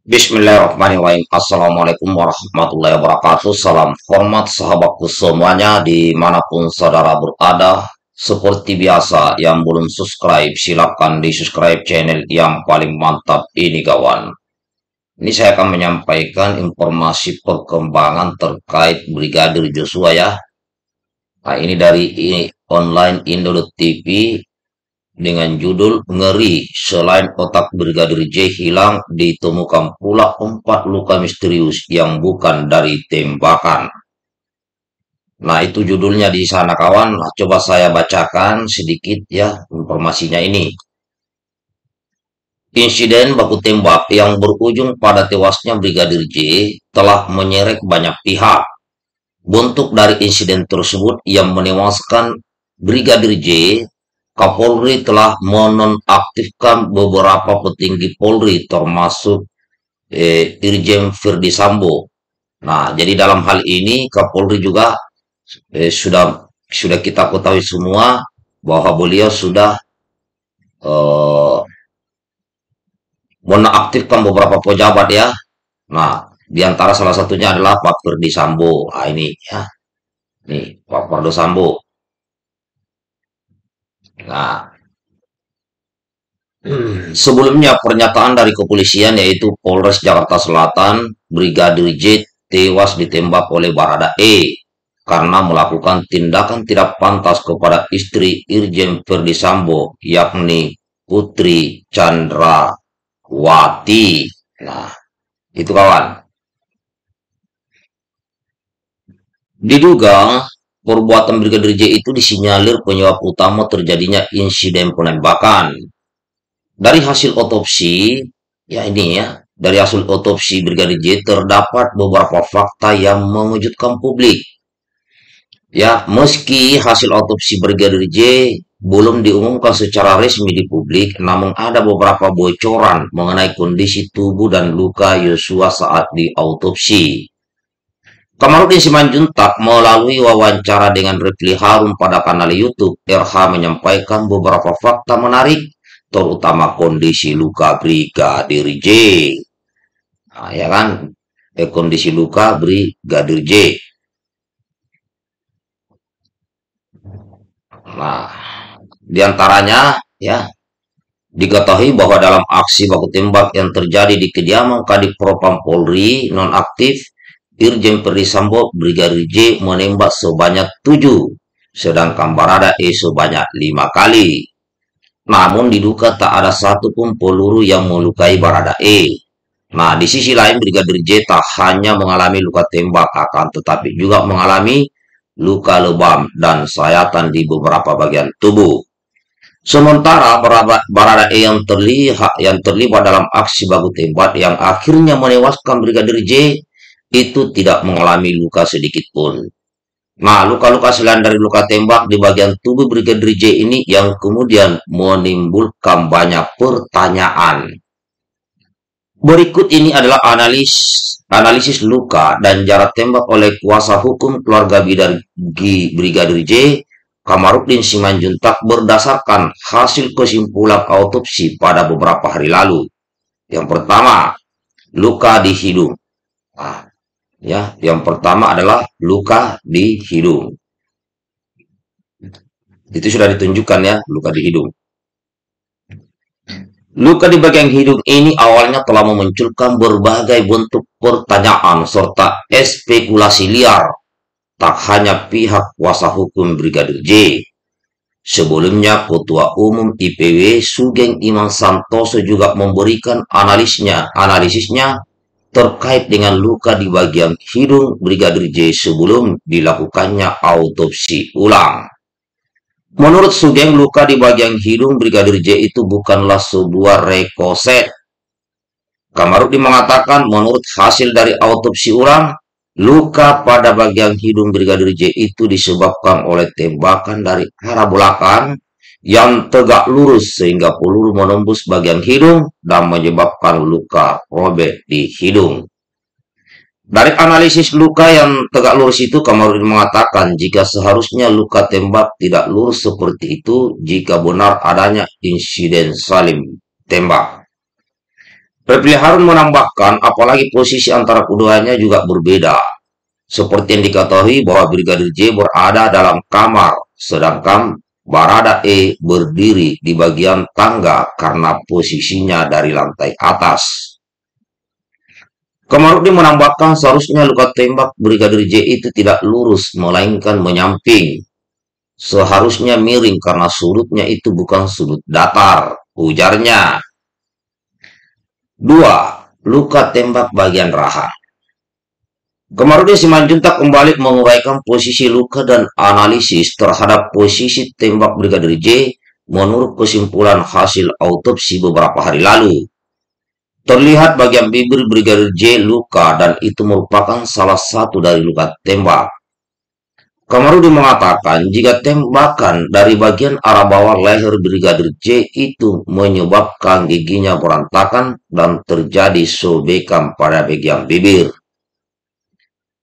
Bismillahirrahmanirrahim. Assalamualaikum warahmatullahi wabarakatuh. Salam hormat sahabatku semuanya dimanapun saudara berada. Seperti biasa yang belum subscribe silahkan di subscribe channel yang paling mantap ini kawan. Ini saya akan menyampaikan informasi perkembangan terkait Brigadir Joshua ya. Nah ini dari online indotv dengan judul ngeri, selain otak Brigadir J hilang, ditemukan pula 4 luka misterius yang bukan dari tembakan. Nah itu judulnya di sana kawan. Nah, coba saya bacakan sedikit ya informasinya ini. Insiden baku tembak yang berujung pada tewasnya Brigadir J telah menyeret banyak pihak. Bentuk dari insiden tersebut yang menewaskan Brigadir J, Kapolri telah menonaktifkan beberapa petinggi Polri termasuk Irjen Ferdy Sambo. Nah, jadi dalam hal ini Kapolri juga sudah kita ketahui semua bahwa beliau sudah menonaktifkan beberapa pejabat ya. Nah, diantara salah satunya adalah Pak Ferdy Sambo. Nah, ini ya. Nih, Pak Ferdy Sambo. Nah, sebelumnya pernyataan dari kepolisian yaitu Polres Jakarta Selatan, Brigadir J tewas ditembak oleh Barada E karena melakukan tindakan tidak pantas kepada istri Irjen Ferdy Sambo yakni Putri Chandrawati. Nah, itu kawan. Diduga perbuatan Brigadir J itu disinyalir penyebab utama terjadinya insiden penembakan. Dari hasil otopsi, ya ini ya, dari hasil otopsi Brigadir J terdapat beberapa fakta yang mengejutkan publik. Ya, meski hasil otopsi Brigadir J belum diumumkan secara resmi di publik, namun ada beberapa bocoran mengenai kondisi tubuh dan luka Joshua saat diautopsi. Kamaruddin Simanjuntak melalui wawancara dengan Riply Harum pada kanal YouTube RH menyampaikan beberapa fakta menarik terutama kondisi luka Brigadir J. Nah, ya kan? Kondisi luka Brigadir J. Nah, diantaranya ya diketahui bahwa dalam aksi baku tembak yang terjadi di kediaman Kadipropam Polri nonaktif Irjen Ferdy Sambo, Brigadir J menembak sebanyak 7, sedangkan Barada E sebanyak 5 kali. Namun diduga tak ada satupun peluru yang melukai Barada E. Nah, di sisi lain Brigadir J tak hanya mengalami luka tembak, akan tetapi juga mengalami luka lebam dan sayatan di beberapa bagian tubuh. Sementara Barada E yang terlibat dalam aksi baku tembak yang akhirnya menewaskan Brigadir J itu tidak mengalami luka sedikit pun. Nah, luka-luka selain dari luka tembak di bagian tubuh Brigadir J ini yang kemudian menimbulkan banyak pertanyaan. Berikut ini adalah analisis luka dan jarak tembak oleh kuasa hukum keluarga Brigadir J, Kamaruddin Simanjuntak berdasarkan hasil kesimpulan autopsi pada beberapa hari lalu. Yang pertama, luka di hidung. Nah, ya, yang pertama adalah luka di hidung. Itu sudah ditunjukkan ya, luka di hidung. Luka di bagian hidung ini awalnya telah memunculkan berbagai bentuk pertanyaan serta spekulasi liar. Tak hanya pihak kuasa hukum Brigadir J. Sebelumnya Ketua Umum IPW Sugeng Imam Santoso juga memberikan analisisnya terkait dengan luka di bagian hidung Brigadir J sebelum dilakukannya autopsi ulang. Menurut Sugeng, luka di bagian hidung Brigadir J itu bukanlah sebuah rekoset. Kamaruddin mengatakan menurut hasil dari autopsi ulang, luka pada bagian hidung Brigadir J itu disebabkan oleh tembakan dari arah belakang yang tegak lurus sehingga peluru menembus bagian hidung dan menyebabkan luka robek di hidung. Dari analisis luka yang tegak lurus itu, Kamaruddin mengatakan jika seharusnya luka tembak tidak lurus seperti itu jika benar adanya insiden saling tembak. Riply Harum menambahkan, apalagi posisi antara keduanya juga berbeda. Seperti yang diketahui bahwa Brigadir J berada dalam kamar, sedangkan Barada E berdiri di bagian tangga karena posisinya dari lantai atas. Kamaruddin menambahkan, seharusnya luka tembak Brigadir J itu tidak lurus, melainkan menyamping. Seharusnya miring karena sudutnya itu bukan sudut datar, ujarnya. 2. Luka tembak bagian rahang. Kamaruddin Simanjuntak kembali menguraikan posisi luka dan analisis terhadap posisi tembak Brigadir J menurut kesimpulan hasil autopsi beberapa hari lalu. Terlihat bagian bibir Brigadir J luka dan itu merupakan salah satu dari luka tembak. Kamaruddin mengatakan jika tembakan dari bagian arah bawah leher Brigadir J itu menyebabkan giginya berantakan dan terjadi sobekan pada bagian bibir.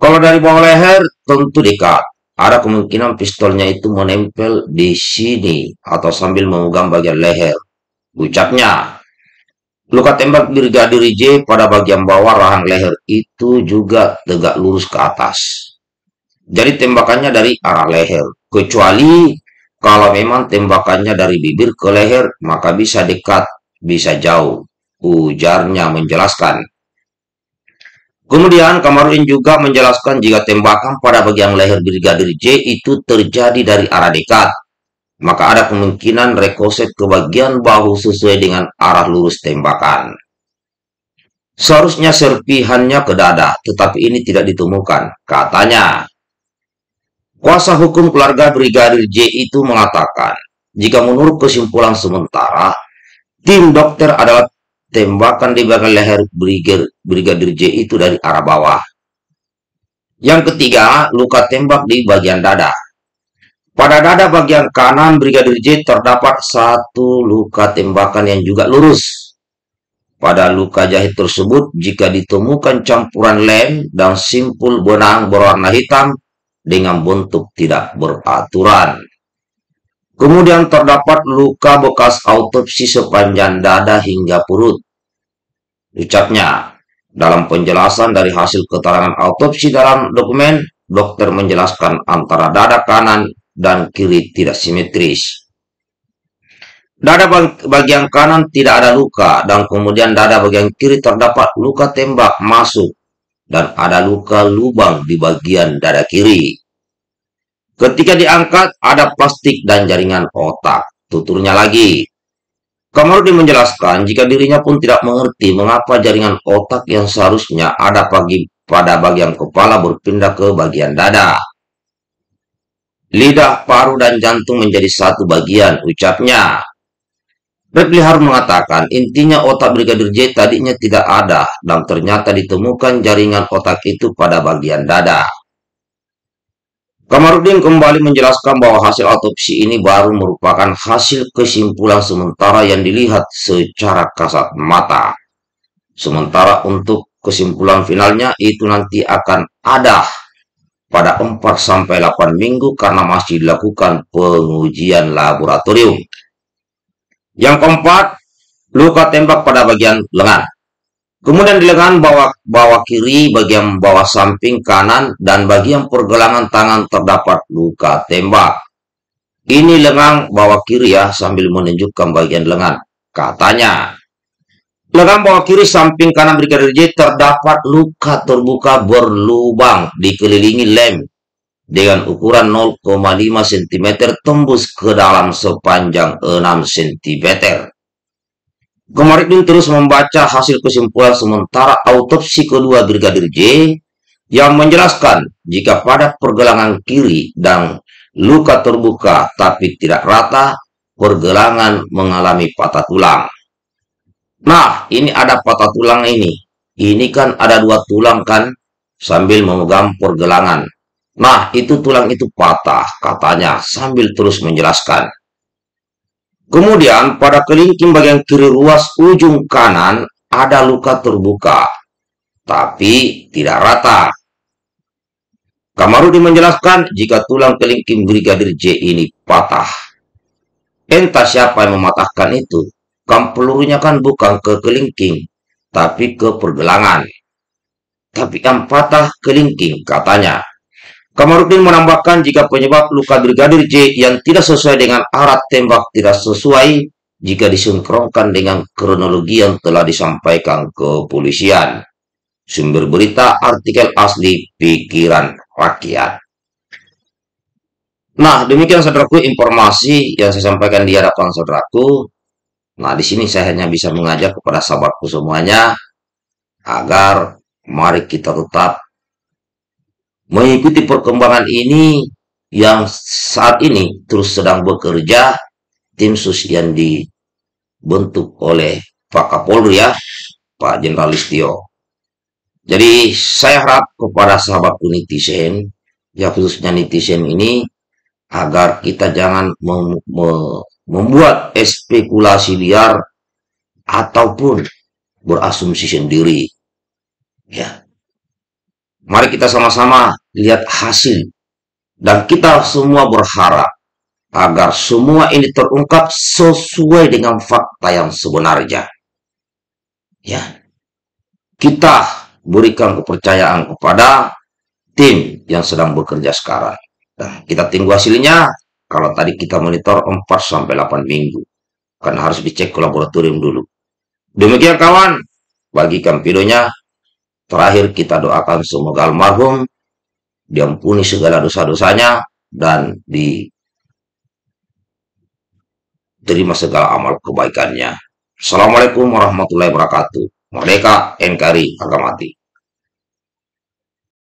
Kalau dari bawah leher tentu dekat, ada kemungkinan pistolnya itu menempel di sini atau sambil memegang bagian leher, ucapnya. Luka tembak Brigadir J pada bagian bawah rahang leher itu juga tegak lurus ke atas. Jadi tembakannya dari arah leher, kecuali kalau memang tembakannya dari bibir ke leher, maka bisa dekat, bisa jauh, ujarnya menjelaskan. Kemudian Kamaruddin juga menjelaskan jika tembakan pada bagian leher Brigadir J itu terjadi dari arah dekat, maka ada kemungkinan rekoset ke bagian bahu sesuai dengan arah lurus tembakan. Seharusnya serpihannya ke dada, tetapi ini tidak ditemukan, katanya. Kuasa hukum keluarga Brigadir J itu mengatakan, jika menurut kesimpulan sementara, tim dokter adalah tembakan di bagian leher Brigadir J itu dari arah bawah. Yang ketiga, luka tembak di bagian dada. Pada dada bagian kanan Brigadir J terdapat satu luka tembakan yang juga lurus. Pada luka jahit tersebut, jika ditemukan campuran lem dan simpul benang berwarna hitam, dengan bentuk tidak beraturan. Kemudian terdapat luka bekas autopsi sepanjang dada hingga perut, ucapnya. Dalam penjelasan dari hasil keterangan autopsi dalam dokumen, dokter menjelaskan antara dada kanan dan kiri tidak simetris. Dada bagian kanan tidak ada luka, dan kemudian dada bagian kiri terdapat luka tembak masuk dan ada luka lubang di bagian dada kiri. Ketika diangkat, ada plastik dan jaringan otak, tuturnya lagi. Kamaruddin menjelaskan jika dirinya pun tidak mengerti mengapa jaringan otak yang seharusnya ada pada bagian kepala berpindah ke bagian dada. Lidah, paru, dan jantung menjadi satu bagian, ucapnya. Riply Harum mengatakan intinya otak Brigadir J tadinya tidak ada dan ternyata ditemukan jaringan otak itu pada bagian dada. Kamaruddin kembali menjelaskan bahwa hasil autopsi ini baru merupakan hasil kesimpulan sementara yang dilihat secara kasat mata. Sementara untuk kesimpulan finalnya itu nanti akan ada pada 4-8 minggu karena masih dilakukan pengujian laboratorium. Yang keempat, luka tembak pada bagian lengan. Kemudian di lengan bawah kiri, bagian bawah samping kanan, dan bagian pergelangan tangan terdapat luka tembak. Ini lengan bawah kiri ya, sambil menunjukkan bagian lengan, katanya. Lengan bawah kiri samping kanan Brigadir J terdapat luka terbuka berlubang dikelilingi lem dengan ukuran 0,5 cm tembus ke dalam sepanjang 6 cm. Kemarin terus membaca hasil kesimpulan sementara autopsi kedua Brigadir J yang menjelaskan jika pada pergelangan kiri dan luka terbuka tapi tidak rata, pergelangan mengalami patah tulang. Nah, ini ada patah tulang ini. Ini kan ada dua tulang kan sambil memegang pergelangan. Nah, itu tulang itu patah, katanya, sambil terus menjelaskan. Kemudian, pada kelingking bagian kiri ruas ujung kanan, ada luka terbuka, tapi tidak rata. Kamaruddin menjelaskan jika tulang kelingking Brigadir J ini patah. Entah siapa yang mematahkan itu, kan pelurunya kan bukan ke kelingking, tapi ke pergelangan. Tapi yang patah kelingking, katanya. Kamaruddin menambahkan jika penyebab luka Brigadir J yang tidak sesuai dengan alat tembak tidak sesuai jika disinkronkan dengan kronologi yang telah disampaikan kepolisian. Sumber berita artikel asli Pikiran Rakyat. Nah, demikian saudaraku informasi yang saya sampaikan di hadapan saudaraku. Nah, di sini saya hanya bisa mengajak kepada sahabatku semuanya agar mari kita tetap mengikuti perkembangan ini yang saat ini terus sedang bekerja tim sus yang dibentuk oleh Pak Kapolri ya, Pak Jenderal Listio. Jadi saya harap kepada sahabatku netizen, ya khususnya netizen ini, agar kita jangan membuat spekulasi liar ataupun berasumsi sendiri. Ya. Mari kita sama-sama lihat hasil. Dan kita semua berharap agar semua ini terungkap sesuai dengan fakta yang sebenarnya. Ya. Kita berikan kepercayaan kepada tim yang sedang bekerja sekarang. Nah, kita tunggu hasilnya. Kalau tadi kita monitor 4-8 minggu. Karena harus dicek ke laboratorium dulu. Demikian kawan. Bagikan videonya. Terakhir kita doakan semoga almarhum diampuni segala dosa-dosanya dan diterima segala amal kebaikannya. Assalamualaikum warahmatullahi wabarakatuh. Merdeka NKRI harga mati.